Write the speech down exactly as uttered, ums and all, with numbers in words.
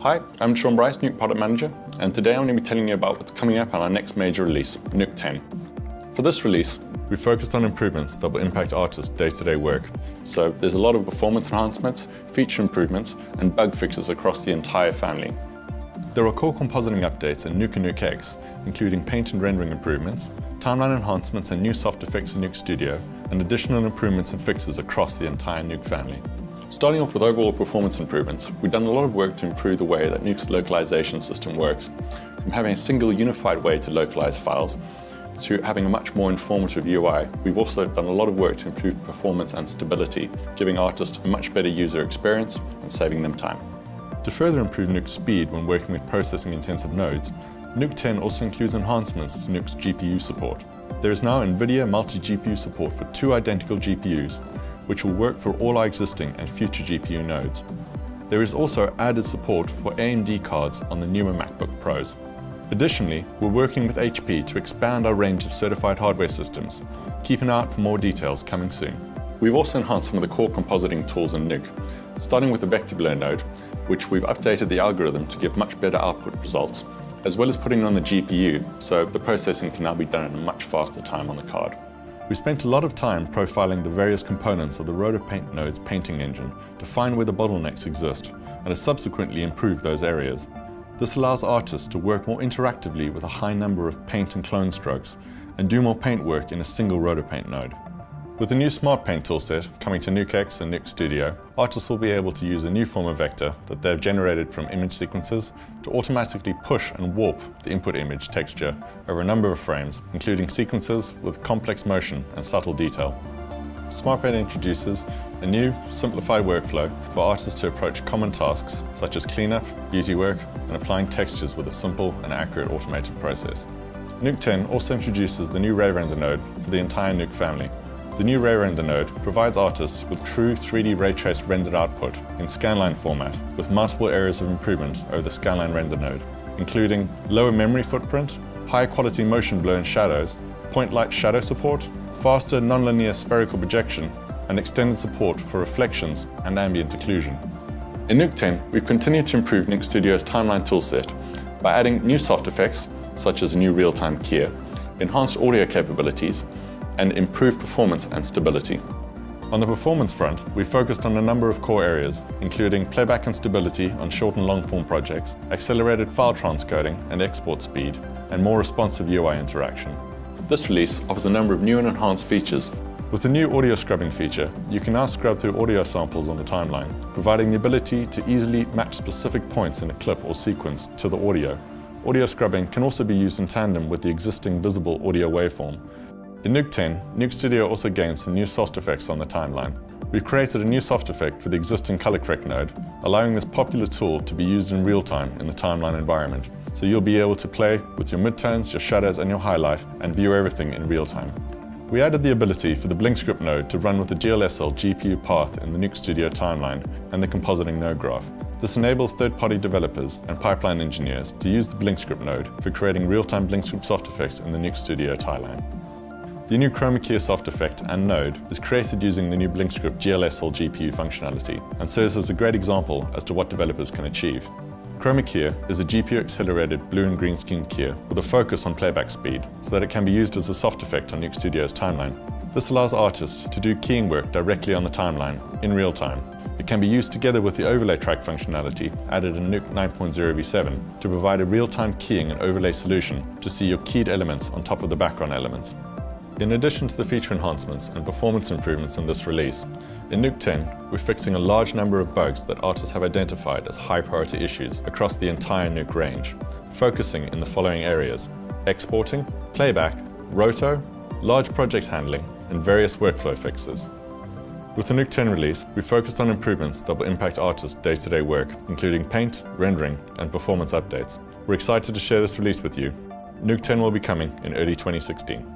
Hi, I'm Sean Bryce, Nuke Product Manager, and today I'm going to be telling you about what's coming up on our next major release, Nuke ten. For this release, we focused on improvements that will impact artists' day-to-day work. So there's a lot of performance enhancements, feature improvements, and bug fixes across the entire family. There are core compositing updates in Nuke and NukeX, including paint and rendering improvements, timeline enhancements and new software fix in Nuke Studio, and additional improvements and fixes across the entire Nuke family. Starting off with overall performance improvements, we've done a lot of work to improve the way that Nuke's localization system works, from having a single unified way to localize files to having a much more informative U I. We've also done a lot of work to improve performance and stability, giving artists a much better user experience and saving them time. To further improve Nuke's speed when working with processing intensive nodes, Nuke ten also includes enhancements to Nuke's G P U support. There is now NVIDIA multi-G P U support for two identical G P Us, which will work for all our existing and future G P U nodes. There is also added support for A M D cards on the newer MacBook Pros. Additionally, we're working with H P to expand our range of certified hardware systems. Keep an eye out for more details coming soon. We've also enhanced some of the core compositing tools in Nuke, starting with the vector blur node, which we've updated the algorithm to give much better output results, as well as putting it on the G P U, so the processing can now be done in a much faster time on the card. We spent a lot of time profiling the various components of the RotoPaint node's painting engine to find where the bottlenecks exist, and have subsequently improved those areas. This allows artists to work more interactively with a high number of paint and clone strokes, and do more paint work in a single RotoPaint node. With the new SmartPaint toolset coming to NukeX and Nuke Studio, artists will be able to use a new form of vector that they've generated from image sequences to automatically push and warp the input image texture over a number of frames, including sequences with complex motion and subtle detail. SmartPaint introduces a new, simplified workflow for artists to approach common tasks such as cleanup, beauty work, and applying textures with a simple and accurate automated process. Nuke ten also introduces the new Ray Render node for the entire Nuke family. The new Ray Render node provides artists with true three D ray traced rendered output in scanline format, with multiple areas of improvement over the scanline render node, including lower memory footprint, higher quality motion blur and shadows, point light shadow support, faster nonlinear spherical projection, and extended support for reflections and ambient occlusion. In Nuke ten, we've continued to improve Nuke Studio's timeline toolset by adding new soft effects, such as a new real-time keyer, enhanced audio capabilities, and improved performance and stability. On the performance front, we focused on a number of core areas, including playback and stability on short and long form projects, accelerated file transcoding and export speed, and more responsive U I interaction. This release offers a number of new and enhanced features. With the new audio scrubbing feature, you can now scrub through audio samples on the timeline, providing the ability to easily match specific points in a clip or sequence to the audio. Audio scrubbing can also be used in tandem with the existing visible audio waveform. In Nuke ten, Nuke Studio also gained some new soft effects on the timeline. We've created a new soft effect for the existing color correct node, allowing this popular tool to be used in real time in the timeline environment. So you'll be able to play with your midtones, your shadows and your highlight, and view everything in real time. We added the ability for the BlinkScript node to run with the G L S L G P U path in the Nuke Studio timeline and the compositing node graph. This enables third-party developers and pipeline engineers to use the BlinkScript node for creating real-time BlinkScript soft effects in the Nuke Studio timeline. The new Chroma Key soft effect and node is created using the new BlinkScript G L S L G P U functionality, and serves as a great example as to what developers can achieve. Chroma Key is a G P U-accelerated blue and green skin key with a focus on playback speed, so that it can be used as a soft effect on Nuke Studio's timeline. This allows artists to do keying work directly on the timeline, in real time. It can be used together with the overlay track functionality added in Nuke nine point oh V seven to provide a real-time keying and overlay solution to see your keyed elements on top of the background elements. In addition to the feature enhancements and performance improvements in this release, in Nuke ten, we're fixing a large number of bugs that artists have identified as high priority issues across the entire Nuke range, focusing in the following areas: exporting, playback, roto, large project handling, and various workflow fixes. With the Nuke ten release, we focused on improvements that will impact artists' day-to-day work, including paint, rendering, and performance updates. We're excited to share this release with you. Nuke ten will be coming in early twenty sixteen.